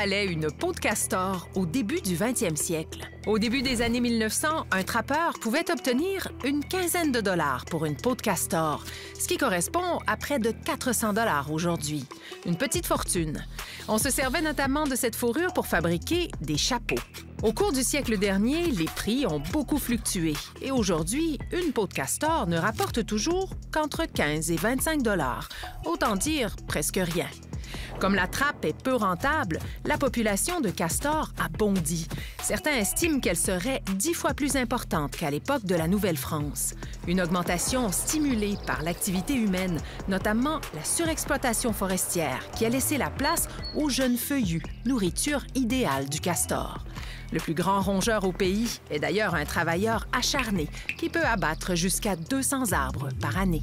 fallait une peau de castor au début du 20e siècle. Au début des années 1900, un trappeur pouvait obtenir une quinzaine de dollars pour une peau de castor, ce qui correspond à près de 400 $ aujourd'hui. Une petite fortune. On se servait notamment de cette fourrure pour fabriquer des chapeaux. Au cours du siècle dernier, les prix ont beaucoup fluctué et aujourd'hui, une peau de castor ne rapporte toujours qu'entre 15 et 25 $, autant dire presque rien. Comme la trappe est peu rentable, la population de castors a bondi. Certains estiment qu'elle serait 10 fois plus importante qu'à l'époque de la Nouvelle-France. Une augmentation stimulée par l'activité humaine, notamment la surexploitation forestière, qui a laissé la place aux jeunes feuillus, nourriture idéale du castor. Le plus grand rongeur au pays est d'ailleurs un travailleur acharné qui peut abattre jusqu'à 200 arbres par année.